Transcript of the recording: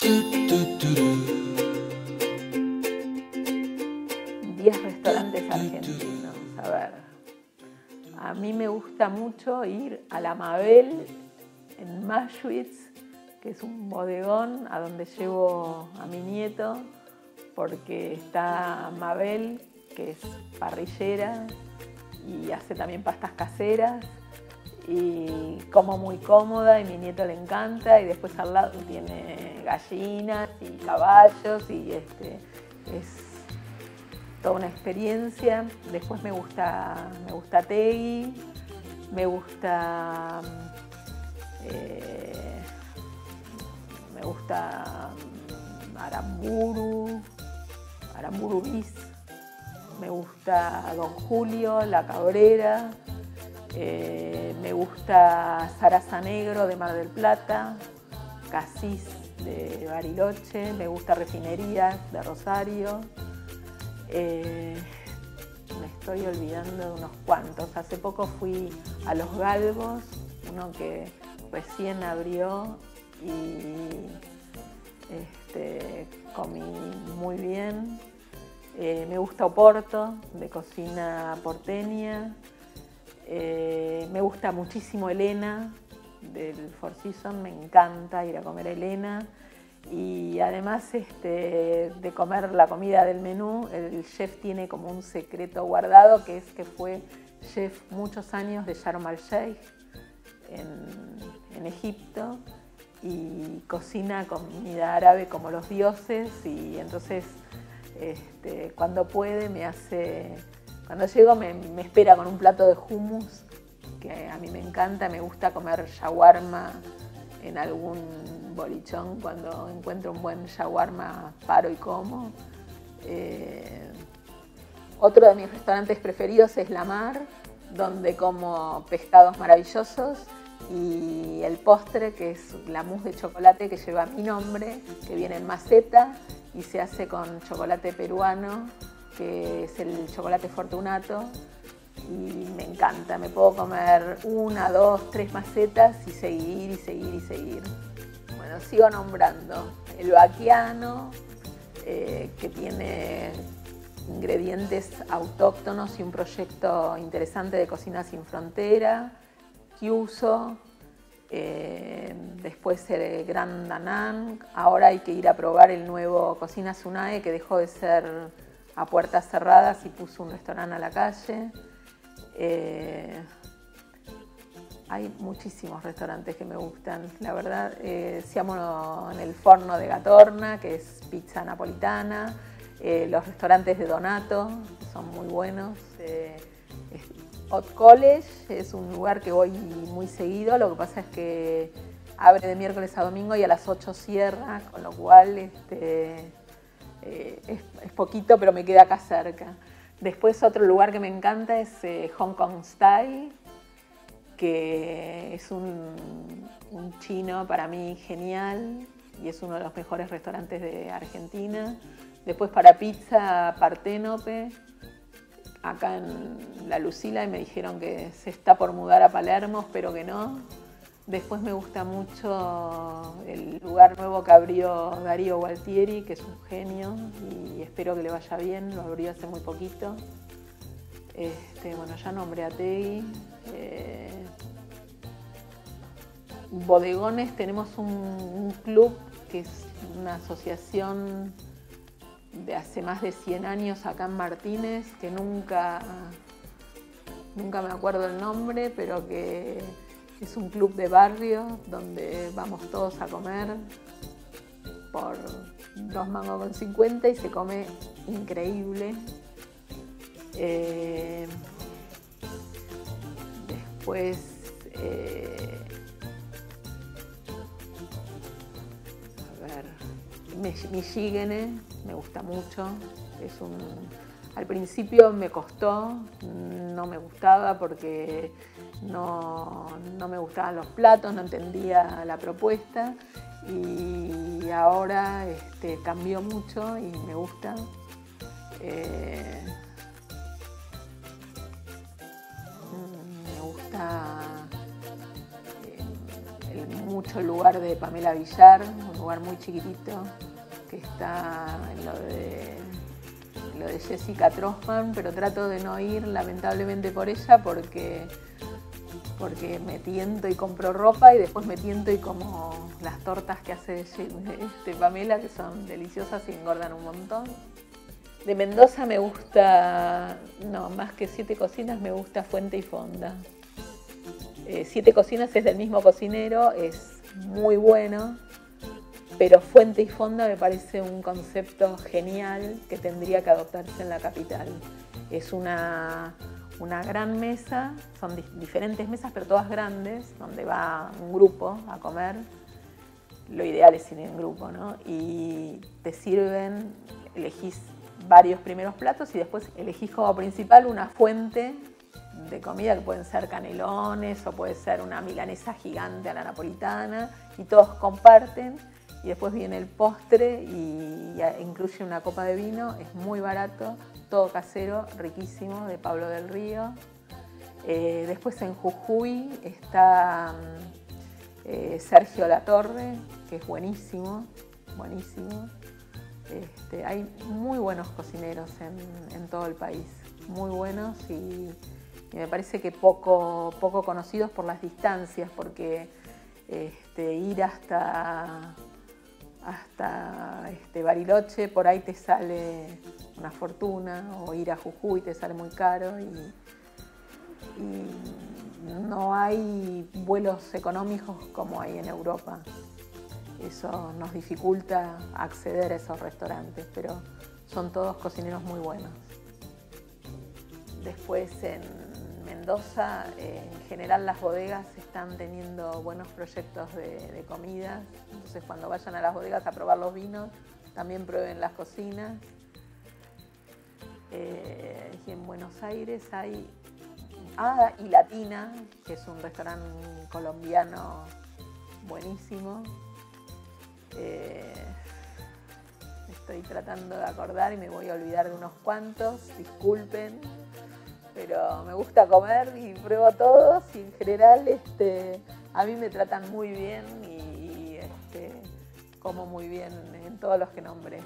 10 restaurantes argentinos. A ver, a mí me gusta mucho ir a la Mabel en Maschwitz, que es un bodegón a donde llevo a mi nieto, porque está Mabel, que es parrillera y hace también pastas caseras, y como muy cómoda y mi nieto le encanta, y después al lado tiene gallinas y caballos y es toda una experiencia. Después me gusta Tegui, me gusta Aramburu bis, me gusta Don Julio, La Cabrera, me gusta Sarasanegro de Mar del Plata, Casís de Bariloche, me gusta Refinerías de Rosario. Me estoy olvidando de unos cuantos. Hace poco fui a Los Galgos, uno que recién abrió, y comí muy bien. Me gusta Oporto, de cocina porteña. Me gusta muchísimo Elena, del Four Seasons. Me encanta ir a comer a Elena. Y además de comer la comida del menú, el chef tiene como un secreto guardado, que es que fue chef muchos años de Sharm el Sheikh en Egipto, y cocina comida árabe como los dioses. Y entonces cuando puede me hace... Cuando llego me espera con un plato de hummus, que a mí me encanta. Me gusta comer shawarma en algún bolichón. Cuando encuentro un buen shawarma, paro y como. Otro de mis restaurantes preferidos es La Mar, donde como pescados maravillosos, y el postre, que es la mousse de chocolate que lleva mi nombre, que viene en maceta y se hace con chocolate peruano, que es el chocolate Fortunato, y me encanta. Me puedo comer 1, 2, 3 macetas y seguir y seguir y seguir. Bueno, sigo nombrando El Baquiano, que tiene ingredientes autóctonos y un proyecto interesante de Cocina Sin Frontera, Kiuso, después el Gran Danán. Ahora hay que ir a probar el nuevo Cocina Sunae, que dejó de ser a puertas cerradas y puso un restaurante a la calle. Hay muchísimos restaurantes que me gustan, la verdad. Siamo nel Forno de Gattorna, que es pizza napolitana. Los restaurantes de Donato son muy buenos. Hot College es un lugar que voy muy seguido, lo que pasa es que abre de miércoles a domingo y a las 8 cierra, con lo cual... es poquito, pero me queda acá cerca. Después otro lugar que me encanta es Hong Kong Style, que es un chino para mí genial, y es uno de los mejores restaurantes de Argentina. Después para pizza, Parténope, acá en La Lucila, y me dijeron que se está por mudar a Palermo, espero que no. Después me gusta mucho el lugar nuevo que abrió Darío Gualtieri, que es un genio y espero que le vaya bien, lo abrió hace muy poquito. Bueno, ya nombré a Tegui. Bodegones, tenemos un club que es una asociación de hace más de 100 años acá en Martínez, que nunca me acuerdo el nombre, pero que... Es un club de barrio donde vamos todos a comer por 2,50 mangos y se come increíble. Después a ver, Mishigene me gusta mucho. Al principio me costó, no me gustaba porque no me gustaban los platos, no entendía la propuesta, y ahora cambió mucho y me gusta. Me gusta el mucho el lugar de Pamela Villar, un lugar muy chiquitito, que está en lo de Jessica Trostman, pero trato de no ir lamentablemente por ella porque me tiento y compro ropa y después me tiento y como las tortas que hace Pamela, que son deliciosas y engordan un montón. De Mendoza me gusta, no, más que Siete Cocinas, me gusta Fuente y Fonda. Siete Cocinas es del mismo cocinero, es muy bueno, pero Fuente y Fonda me parece un concepto genial que tendría que adoptarse en la capital. Es una gran mesa, son diferentes mesas pero todas grandes, donde va un grupo a comer. Lo ideal es ir en grupo, ¿no? Y te sirven, elegís varios primeros platos y después elegís como principal una fuente de comida, que pueden ser canelones o puede ser una milanesa gigante a la napolitana, y todos comparten. Y después viene el postre y incluye una copa de vino, es muy barato, todo casero, riquísimo, de Pablo del Río. Después en Jujuy está Sergio Latorre, que es buenísimo, buenísimo. Hay muy buenos cocineros en todo el país, muy buenos y me parece que poco conocidos por las distancias, porque ir hasta Bariloche, por ahí te sale una fortuna, o ir a Jujuy te sale muy caro y no hay vuelos económicos como hay en Europa. Eso nos dificulta acceder a esos restaurantes, pero son todos cocineros muy buenos. Después en Mendoza, en general las bodegas están teniendo buenos proyectos de comida, entonces cuando vayan a las bodegas a probar los vinos, también prueben las cocinas. Y en Buenos Aires hay iLatina, que es un restaurante colombiano buenísimo. Estoy tratando de acordar y me voy a olvidar de unos cuantos, disculpen, pero me gusta comer y pruebo todos y en general a mí me tratan muy bien y como muy bien en todos los que nombré.